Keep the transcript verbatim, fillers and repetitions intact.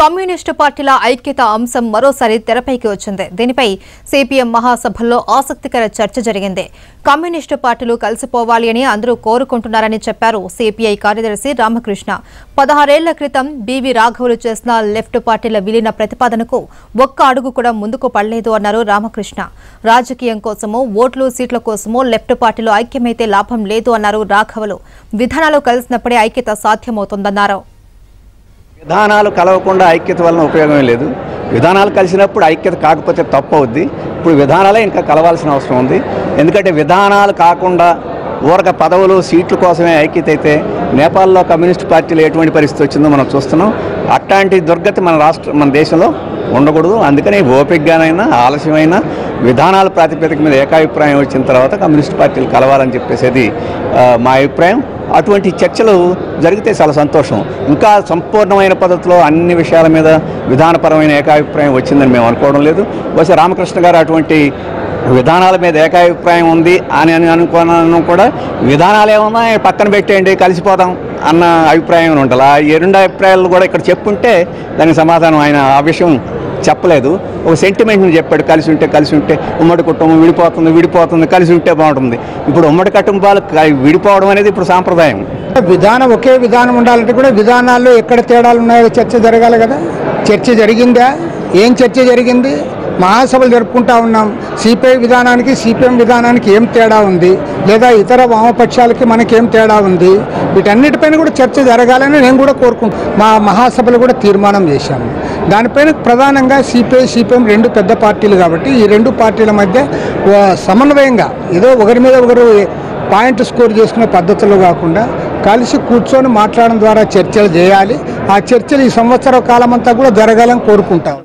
Communist పార్టీల ఐక్యత అంశం మరోసారి తెరపైకి వచ్చింది. దీనిపై సిపిఎం మహాసభల్లో ఆసక్తికర చర్చ జరిగింది. కమ్యూనిస్టు పార్టీలు కలిసిపోవాలి అని అందరూ కోరుకుంటున్నారని చెప్పారు సిపిఐ కార్యదర్శి రామకృష్ణ. పదహారేళ్ల క్రితం బివి రాఘవులు చేసిన లెఫ్ట్ పార్టీల విలీన ప్రతిపాదనకు ఒక్క అడుగు కూడా ముందుకు పడలేదు అన్నారు రామకృష్ణ. రాజకీయం కోసమో ఓట్లు సీట్ల కోసమో లెఫ్ట్ పార్టీలు ఐక్యమైతే లాభం లేదు అన్నారు రాఘవులు. విధానాలు కలిసినప్పుడే ఐక్యత సాధ్యమవుతుందన్నారు. విధానాలు కలవకుండా ఐక్యత వలన ఉపయోగమే లేదు. విధానాలు కలిసినప్పుడు ఐక్యత కాకపోతే తప్పు అవుద్ది. ఇప్పుడు విధానాలే ఇంకా కలవాల్సిన అవసరం ఉంది. ఎందుకంటే విధానాలు కాకుండా ఊరక పదవులు సీట్ల కోసమే ఐక్యత అయితే నేపాల్లో కమ్యూనిస్ట్ పార్టీలు ఎటువంటి పరిస్థితి వచ్చిందో మనం చూస్తున్నాం. అట్లాంటి దుర్గతి మన రాష్ట్ర మన దేశంలో ఉండకూడదు. అందుకని ఓపికగానైనా ఆలస్యమైన విధానాల ప్రాతిపదిక మీద ఏకాభిప్రాయం వచ్చిన తర్వాత కమ్యూనిస్ట్ పార్టీలు కలవాలని చెప్పేసేది మా అభిప్రాయం. అటువంటి చర్చలు జరిగితే చాలా సంతోషం. ఇంకా సంపూర్ణమైన పద్ధతిలో అన్ని విషయాల మీద విధానపరమైన ఏకాభిప్రాయం వచ్చిందని మేము అనుకోవడం లేదు. బహుశా రామకృష్ణ గారు అటువంటి విధానాల మీద ఏకాభిప్రాయం ఉంది అని అనుకున్నాను కూడా విధానాలు ఏమన్నా పక్కన పెట్టేయండి కలిసిపోదాం అన్న అభిప్రాయం ఉండాలి. ఈ రెండు అభిప్రాయాలు కూడా ఇక్కడ చెప్పుంటే దానికి సమాధానం ఆయన ఆ విషయం చెప్పలేదు. ఒక సెంటిమెంట్ని చెప్పాడు, కలిసి ఉంటే కలిసి ఉంటే ఉమ్మడి కుటుంబం విడిపోతుంది విడిపోతుంది కలిసి ఉంటే బాగుంటుంది. ఇప్పుడు ఉమ్మడి కుటుంబాలు విడిపోవడం అనేది ఇప్పుడు సాంప్రదాయం. విధానం ఒకే విధానం ఉండాలంటే కూడా విధానాల్లో ఎక్కడ తేడాలు ఉన్నాయో చర్చ జరగాలి కదా. చర్చ జరిగిందా? ఏం చర్చ జరిగింది? మహాసభలు జరుపుకుంటా ఉన్నాం. సిపిఐ విధానానికి సిపిఎం విధానానికి ఏం తేడా ఉంది, లేదా ఇతర వామపక్షాలకి మనకేం తేడా ఉంది, వీటన్నిటిపైన కూడా చర్చ జరగాలని నేను కూడా కోరుకుంటున్నాను. మా మహాసభలు కూడా తీర్మానం చేశాము. దానిపైన ప్రధానంగా సిపిఐ సిపిఎం రెండు పెద్ద పార్టీలు కాబట్టి ఈ రెండు పార్టీల మధ్య సమన్వయంగా ఏదో ఒకరి మీద ఒకరు పాయింట్ స్కోర్ చేసుకునే పద్ధతులు కాకుండా కలిసి కూర్చొని మాట్లాడడం ద్వారా చర్చలు చేయాలి. ఆ చర్చలు ఈ సంవత్సర కాలం అంతా కూడా జరగాలని కోరుకుంటాం.